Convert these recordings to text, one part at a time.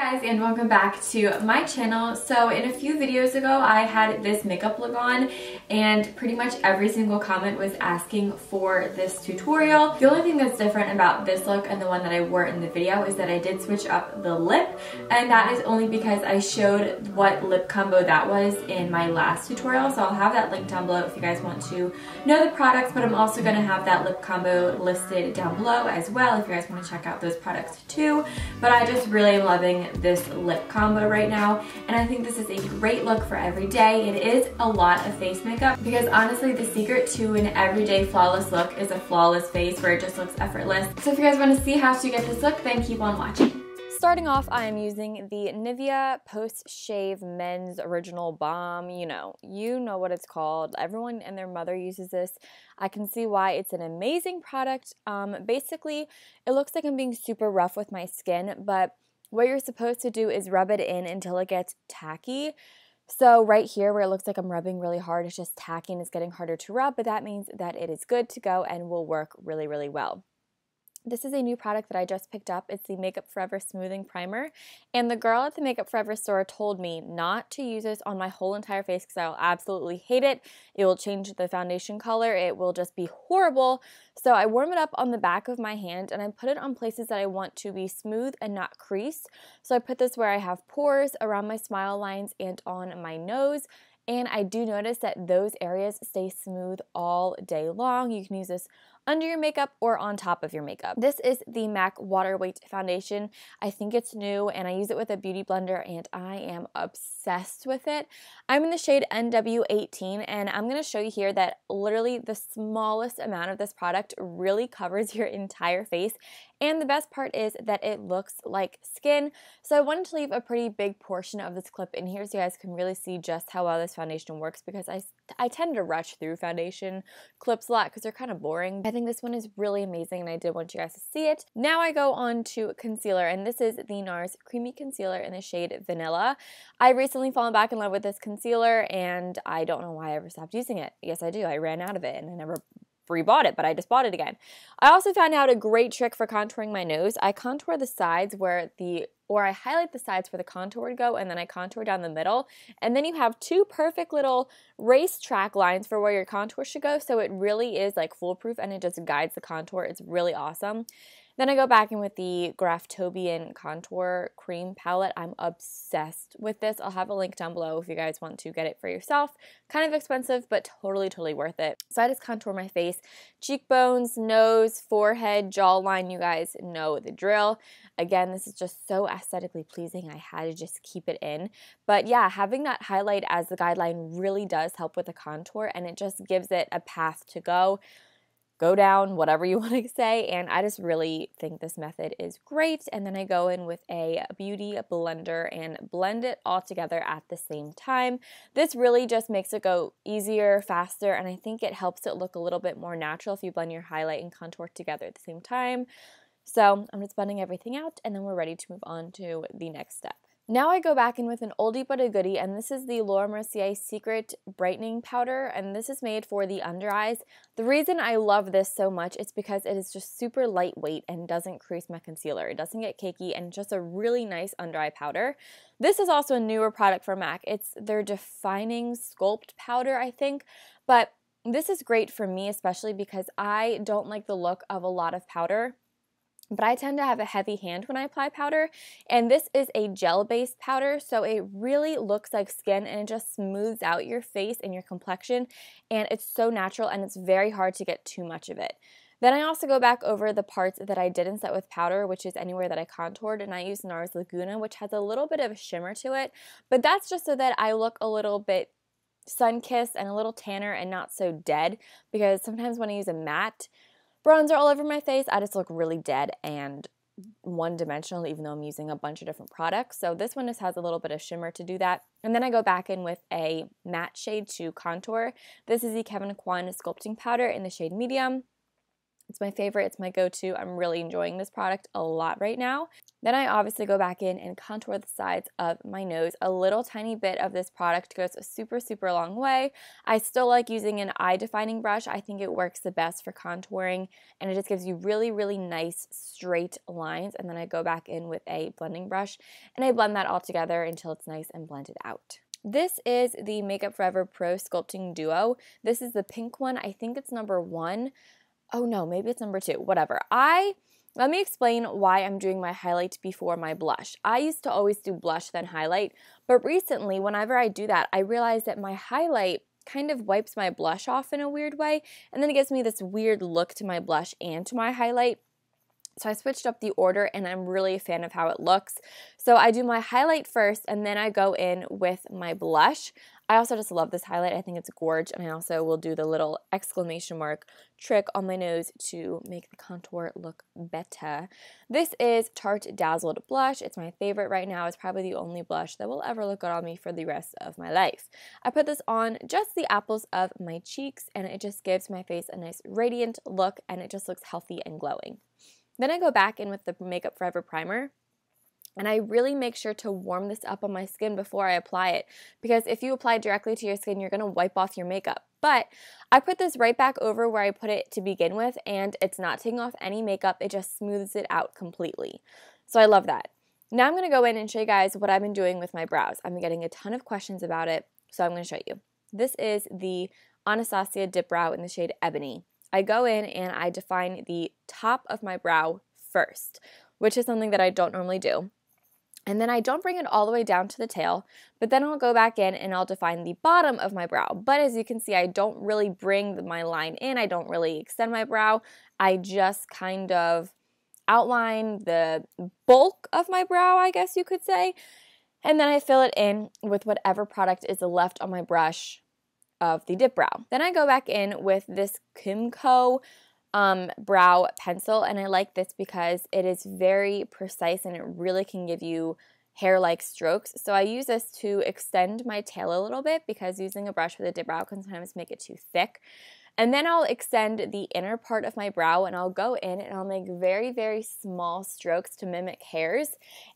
guys, and welcome back to my channel. So in a few videos ago I had this makeup look on, and pretty much every single comment was asking for this tutorial. The only thing that's different about this look and the one that I wore in the video is that I did switch up the lip, and that is only because I showed what lip combo that was in my last tutorial, so I'll have that linked down below if you guys want to know the products, but I'm also going to have that lip combo listed down below as well if you guys want to check out those products too. But I just really am loving this lip combo right now, and I think this is a great look for every day. It is a lot of face makeup because honestly the secret to an everyday flawless look is a flawless face where it just looks effortless. So if you guys want to see how to get this look, then keep on watching. Starting off, I am using the Nivea Post-Shave Men's Original Balm. You know what it's called. Everyone and their mother uses this. I can see why it's an amazing product. Basically, it looks like I'm being super rough with my skin, but what you're supposed to do is rub it in until it gets tacky. So right here where it looks like I'm rubbing really hard, it's just tacky and it's getting harder to rub, but that means that it is good to go and will work really, really well. This is a new product that I just picked up. It's the Makeup Forever Smoothing Primer, and the girl at the Makeup Forever store told me not to use this on my whole entire face because I'll absolutely hate it. It will change the foundation color. It will just be horrible. So I warm it up on the back of my hand, and I put it on places that I want to be smooth and not crease. So I put this where I have pores, around my smile lines, and on my nose. And I do notice that those areas stay smooth all day long. You can use this under your makeup or on top of your makeup. This is the MAC Water Weight Foundation. I think it's new, and I use it with a beauty blender, and I am obsessed with it. I'm in the shade NW18, and I'm gonna show you here that literally the smallest amount of this product really covers your entire face. And the best part is that it looks like skin. So I wanted to leave a pretty big portion of this clip in here so you guys can really see just how well this foundation works, because I tend to rush through foundation clips a lot because they're kind of boring. I think this one is really amazing, and I did want you guys to see it. Now I go on to concealer, and this is the NARS Creamy Concealer in the shade Vanilla. I've recently fallen back in love with this concealer, and I don't know why I ever stopped using it. Yes, I do. I ran out of it, and I never rebought it, but I just bought it again. I also found out a great trick for contouring my nose. I contour the sides where I highlight the sides where the contour would go, and then I contour down the middle, and then you have two perfect little racetrack lines for where your contour should go, so it really is like foolproof, and it just guides the contour. It's really awesome. Then I go back in with the Graftobian Contour Cream Palette. I'm obsessed with this. I'll have a link down below if you guys want to get it for yourself. Kind of expensive, but totally, totally worth it. So I just contour my face, cheekbones, nose, forehead, jawline. You guys know the drill. Again, this is just so aesthetically pleasing. I had to just keep it in. But yeah, having that highlight as the guideline really does help with the contour, and it just gives it a path to go down, whatever you want to say, and I just really think this method is great. And then I go in with a beauty blender and blend it all together at the same time. This really just makes it go easier, faster, and I think it helps it look a little bit more natural if you blend your highlight and contour together at the same time. So I'm just blending everything out, and then we're ready to move on to the next step. Now I go back in with an oldie but a goodie, and this is the Laura Mercier Secret Brightening Powder, and this is made for the under eyes. The reason I love this so much is because it is just super lightweight and doesn't crease my concealer. It doesn't get cakey, and just a really nice under eye powder. This is also a newer product from MAC. It's their Defining Sculpt Powder, I think, but this is great for me especially because I don't like the look of a lot of powder. But I tend to have a heavy hand when I apply powder, and this is a gel-based powder, so it really looks like skin, and it just smooths out your face and your complexion, and it's so natural, and it's very hard to get too much of it. Then I also go back over the parts that I didn't set with powder, which is anywhere that I contoured, and I use NARS Laguna, which has a little bit of a shimmer to it, but that's just so that I look a little bit sun-kissed and a little tanner and not so dead, because sometimes when I use a matte bronzer all over my face, I just look really dead and one-dimensional, even though I'm using a bunch of different products. So this one just has a little bit of shimmer to do that. And then I go back in with a matte shade to contour. This is the Kevin Aucoin Sculpting Powder in the shade Medium. It's my favorite, it's my go-to. I'm really enjoying this product a lot right now. Then I obviously go back in and contour the sides of my nose. A little tiny bit of this product goes a super, super long way. I still like using an eye-defining brush. I think it works the best for contouring, and it just gives you really, really nice straight lines. And then I go back in with a blending brush, and I blend that all together until it's nice and blended out. This is the Makeup Forever Pro Sculpting Duo. This is the pink one. I think it's number 1. Oh no, maybe it's number 2. Whatever. Let me explain why I'm doing my highlight before my blush. I used to always do blush then highlight, but recently whenever I do that, I realize that my highlight kind of wipes my blush off in a weird way, and then it gives me this weird look to my blush and to my highlight. So I switched up the order, and I'm really a fan of how it looks. So I do my highlight first, and then I go in with my blush. I also just love this highlight. I think it's gorgeous, and I also will do the little exclamation mark trick on my nose to make the contour look better. This is Tarte Dazzled Blush. It's my favorite right now. It's probably the only blush that will ever look good on me for the rest of my life. I put this on just the apples of my cheeks, and it just gives my face a nice radiant look, and it just looks healthy and glowing. Then I go back in with the Makeup Forever Primer, and I really make sure to warm this up on my skin before I apply it, because if you apply directly to your skin, you're going to wipe off your makeup. But I put this right back over where I put it to begin with, and it's not taking off any makeup. It just smooths it out completely. So I love that. Now I'm going to go in and show you guys what I've been doing with my brows. I'm getting a ton of questions about it, so I'm going to show you. This is the Anastasia Dip Brow in the shade Ebony. I go in and I define the top of my brow first, which is something that I don't normally do. And then I don't bring it all the way down to the tail, but then I'll go back in and I'll define the bottom of my brow. But as you can see, I don't really bring my line in. I don't really extend my brow. I just kind of outline the bulk of my brow, I guess you could say. And then I fill it in with whatever product is left on my brush of the dip brow. Then I go back in with this Kimco brow pencil, and I like this because it is very precise and it really can give you hair-like strokes. So I use this to extend my tail a little bit, because using a brush with a dip brow can sometimes make it too thick. And then I'll extend the inner part of my brow, and I'll go in and I'll make very, very small strokes to mimic hairs.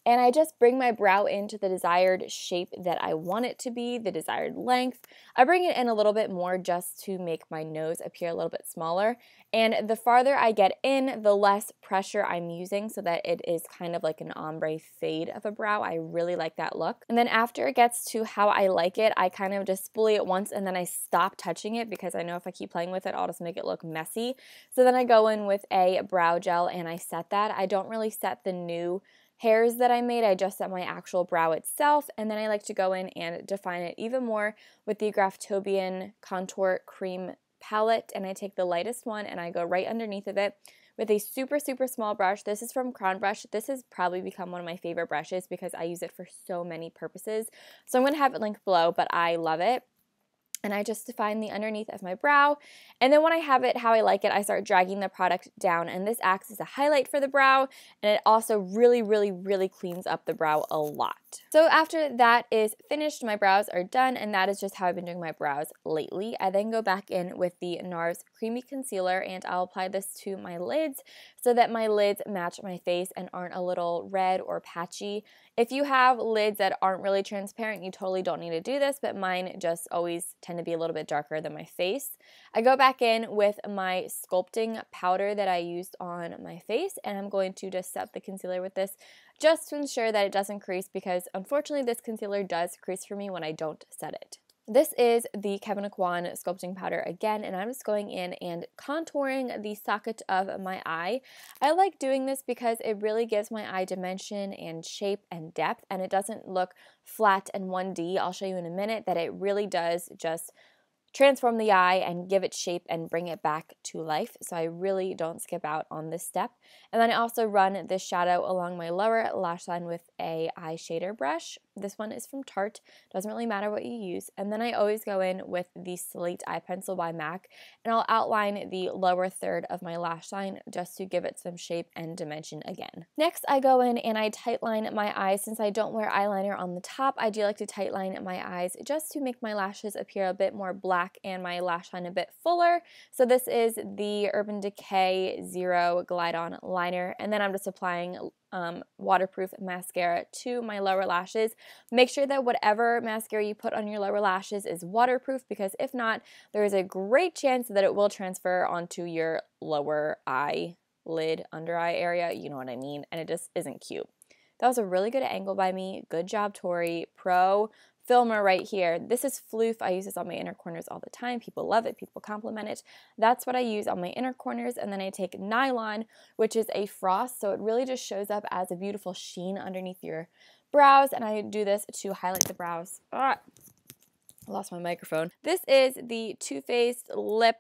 And I just bring my brow into the desired shape that I want it to be, the desired length. I bring it in a little bit more just to make my nose appear a little bit smaller. And the farther I get in, the less pressure I'm using, so that it is kind of like an ombre fade of a brow. I really like that look. And then after it gets to how I like it, I kind of just spoolie it once, and then I stop touching it, because I know if I keep playing with it, I'll just make it look messy. So then I go in with a brow gel and I set that. I don't really set the new hairs that I made. I just set my actual brow itself, and then I like to go in and define it even more with the Graftobian Contour Cream Palette, and I take the lightest one and I go right underneath of it with a super, super small brush. This is from Crown Brush. This has probably become one of my favorite brushes because I use it for so many purposes. So I'm going to have it linked below, but I love it. And I just define the underneath of my brow. And then when I have it how I like it, I start dragging the product down. And this acts as a highlight for the brow. And it also really, really, really cleans up the brow a lot. So after that is finished, my brows are done. And that is just how I've been doing my brows lately. I then go back in with the NARS Creamy Concealer. And I'll apply this to my lids so that my lids match my face and aren't a little red or patchy. If you have lids that aren't really transparent, you totally don't need to do this. But mine just always tend to be a little bit darker than my face. I go back in with my sculpting powder that I used on my face, and I'm going to just set the concealer with this just to ensure that it doesn't crease, because unfortunately this concealer does crease for me when I don't set it. This is the Kevin Aucoin sculpting powder again, and I'm just going in and contouring the socket of my eye. I like doing this because it really gives my eye dimension and shape and depth, and it doesn't look flat and 1D. I'll show you in a minute that it really does just transform the eye and give it shape and bring it back to life. So I really don't skip out on this step. And then I also run this shadow along my lower lash line with a eye shader brush. This one is from Tarte. Doesn't really matter what you use. And then I always go in with the Slate Eye Pencil by MAC, and I'll outline the lower third of my lash line just to give it some shape and dimension again. Next, I go in and I tightline my eyes. Since I don't wear eyeliner on the top, I do like to tightline my eyes just to make my lashes appear a bit more black black and my lash line a bit fuller. So this is the Urban Decay Zero Glide On Liner, and then I'm just applying waterproof mascara to my lower lashes. Make sure that whatever mascara you put on your lower lashes is waterproof, because if not, there is a great chance that it will transfer onto your lower eyelid, under eye area, you know what I mean, and it just isn't cute. That was a really good angle by me. Good job, Tori. Pro filmer right here. This is Phloof. I use this on my inner corners all the time. People love it. People compliment it. That's what I use on my inner corners. And then I take Nylon, which is a frost, so it really just shows up as a beautiful sheen underneath your brows. And I do this to highlight the brows. Ah, I lost my microphone. This is the Too Faced Lip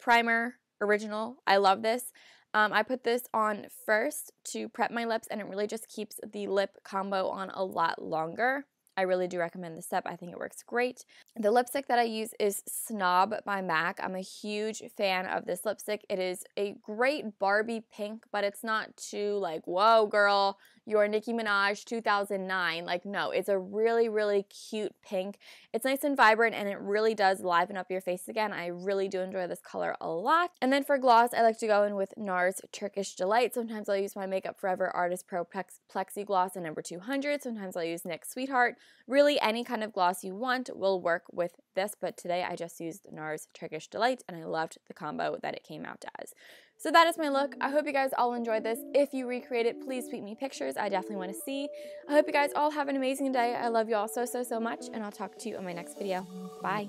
Primer Original. I love this. I put this on first to prep my lips, and it really just keeps the lip combo on a lot longer. I really do recommend this step. I think it works great. The lipstick that I use is Snob by MAC. I'm a huge fan of this lipstick. It is a great Barbie pink, but it's not too like, whoa, girl, you're Nicki Minaj 2009. Like, no, it's a really, really cute pink. It's nice and vibrant, and it really does liven up your face again. I really do enjoy this color a lot. And then for gloss, I like to go in with NARS Turkish Delight. Sometimes I'll use my Makeup Forever Artist Pro Plexi Gloss in number 200. Sometimes I'll use NYX Sweetheart. Really, any kind of gloss you want will work with this, but today I just used NARS Turkish Delight, and I loved the combo that it came out as. So that is my look. I hope you guys all enjoyed this. If you recreate it, please tweet me pictures. I definitely want to see. I hope you guys all have an amazing day. I love you all so, so, so much, and I'll talk to you in my next video. Bye.